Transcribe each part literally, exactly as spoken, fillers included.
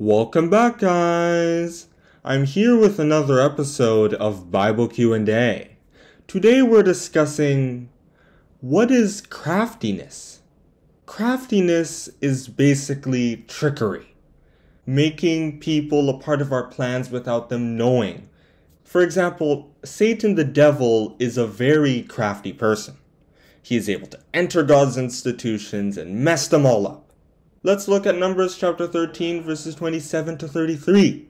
Welcome back, guys! I'm here with another episode of Bible Q and A. Today we're discussing, what is craftiness? Craftiness is basically trickery, making people a part of our plans without them knowing. For example, Satan the devil is a very crafty person. He is able to enter God's institutions and mess them all up. Let's look at Numbers chapter thirteen, verses twenty-seven to thirty-three.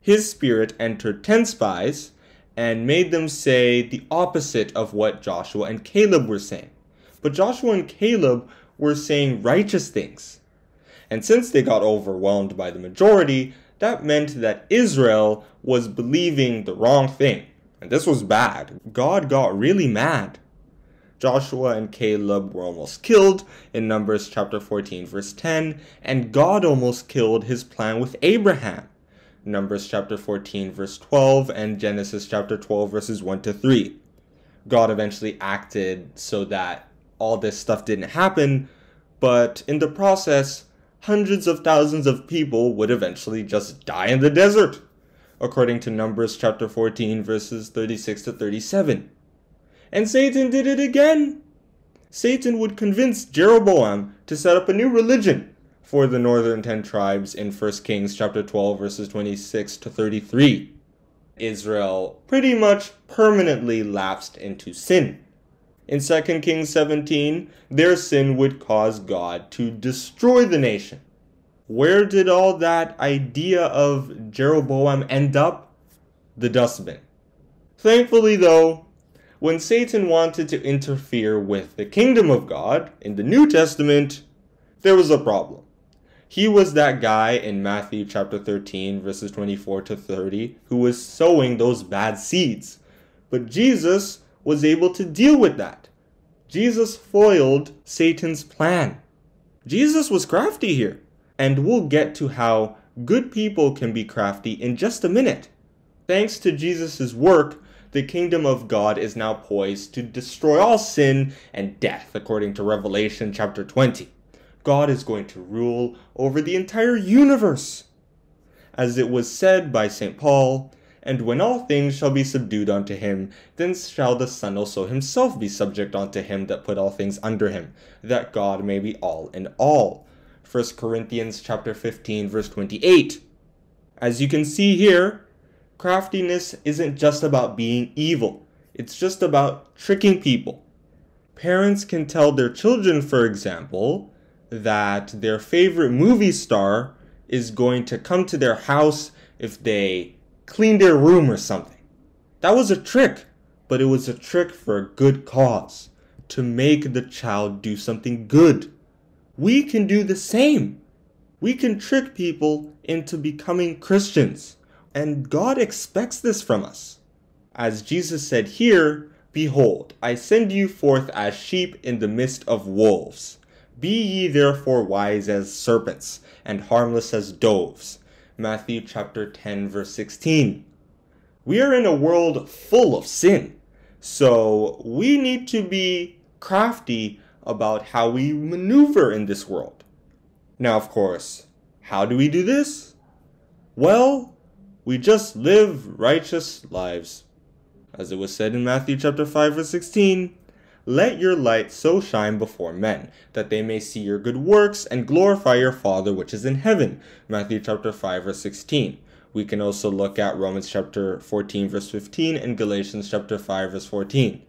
His spirit entered ten spies and made them say the opposite of what Joshua and Caleb were saying. But Joshua and Caleb were saying righteous things. And since they got overwhelmed by the majority, that meant that Israel was believing the wrong thing. And this was bad. God got really mad. Joshua and Caleb were almost killed in Numbers chapter fourteen verse ten, and God almost killed his plan with Abraham. Numbers chapter fourteen verse twelve and Genesis chapter twelve verses one to three. God eventually acted so that all this stuff didn't happen, but in the process, hundreds of thousands of people would eventually just die in the desert, according to Numbers chapter fourteen verses thirty-six to thirty-seven. And Satan did it again. Satan would convince Jeroboam to set up a new religion for the northern ten tribes in First Kings chapter twelve verses twenty-six to thirty-three. Israel pretty much permanently lapsed into sin. In Second Kings seventeen, their sin would cause God to destroy the nation. Where did all that idea of Jeroboam end up? The dustbin. Thankfully though, when Satan wanted to interfere with the kingdom of God in the New Testament, there was a problem. He was that guy in Matthew chapter thirteen, verses twenty-four to thirty, who was sowing those bad seeds. But Jesus was able to deal with that. Jesus foiled Satan's plan. Jesus was crafty here, and we'll get to how good people can be crafty in just a minute. Thanks to Jesus' work, the kingdom of God is now poised to destroy all sin and death, according to Revelation chapter twenty. God is going to rule over the entire universe. As it was said by Saint Paul, "And when all things shall be subdued unto him, then shall the Son also himself be subject unto him that put all things under him, that God may be all in all." First Corinthians chapter fifteen, verse twenty-eight. As you can see here, craftiness isn't just about being evil. It's just about tricking people. Parents can tell their children, for example, that their favorite movie star is going to come to their house if they clean their room or something. That was a trick, but it was a trick for a good cause, to make the child do something good. We can do the same. We can trick people into becoming Christians. And God expects this from us. As Jesus said here, "Behold, I send you forth as sheep in the midst of wolves. Be ye therefore wise as serpents, and harmless as doves." Matthew chapter ten, verse sixteen. We are in a world full of sin, so we need to be crafty about how we maneuver in this world. Now, of course, how do we do this? Well, we just live righteous lives. As it was said in Matthew chapter five verse sixteen, "Let your light so shine before men, that they may see your good works and glorify your Father which is in heaven." Matthew chapter five verse sixteen. We can also look at Romans chapter fourteen verse fifteen and Galatians chapter five verse fourteen.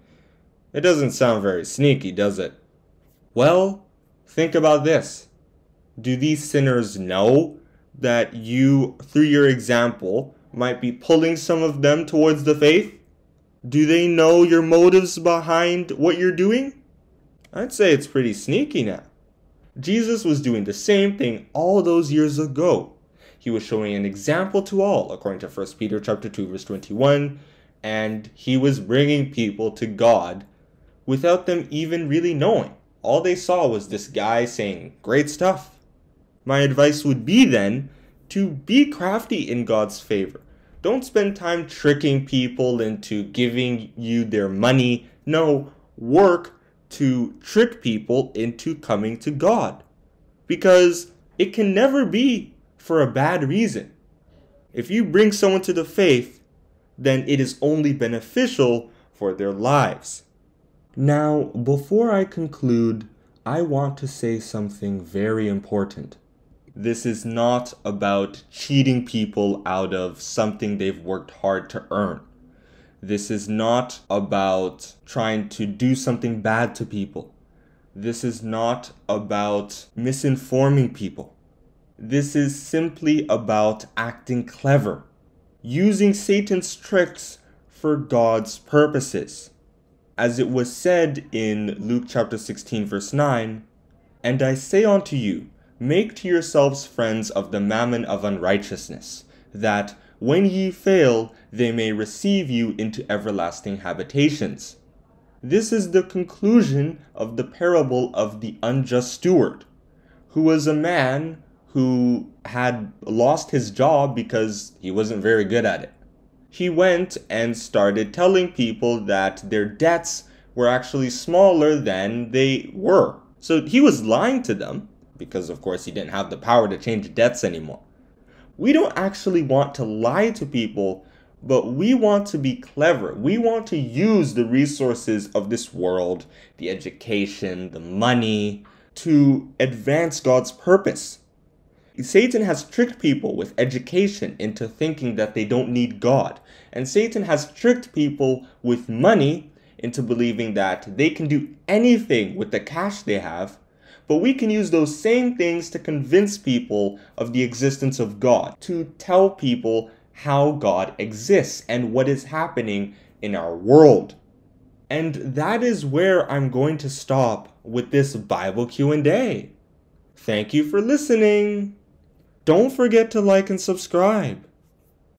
It doesn't sound very sneaky, does it? Well, think about this. Do these sinners know that you, through your example, might be pulling some of them towards the faith? Do they know your motives behind what you're doing? I'd say it's pretty sneaky now. Jesus was doing the same thing all those years ago. He was showing an example to all, according to First Peter chapter two, verse twenty-one, and he was bringing people to God without them even really knowing. All they saw was this guy saying great stuff. My advice would be then to be crafty in God's favor. Don't spend time tricking people into giving you their money. No, work to trick people into coming to God, because it can never be for a bad reason. If you bring someone to the faith, then it is only beneficial for their lives. Now, before I conclude, I want to say something very important. This is not about cheating people out of something they've worked hard to earn. This is not about trying to do something bad to people. This is not about misinforming people. This is simply about acting clever, using Satan's tricks for God's purposes. As it was said in Luke chapter sixteen, verse nine, "And I say unto you, make to yourselves friends of the mammon of unrighteousness, that when ye fail, they may receive you into everlasting habitations." This is the conclusion of the parable of the unjust steward, who was a man who had lost his job because he wasn't very good at it. He went and started telling people that their debts were actually smaller than they were. So he was lying to them, because of course he didn't have the power to change debts anymore. We don't actually want to lie to people, but we want to be clever. We want to use the resources of this world, the education, the money, to advance God's purpose. Satan has tricked people with education into thinking that they don't need God. And Satan has tricked people with money into believing that they can do anything with the cash they have. But we can use those same things to convince people of the existence of God, to tell people how God exists and what is happening in our world. And that is where I'm going to stop with this Bible Q and A. Thank you for listening. Don't forget to like and subscribe.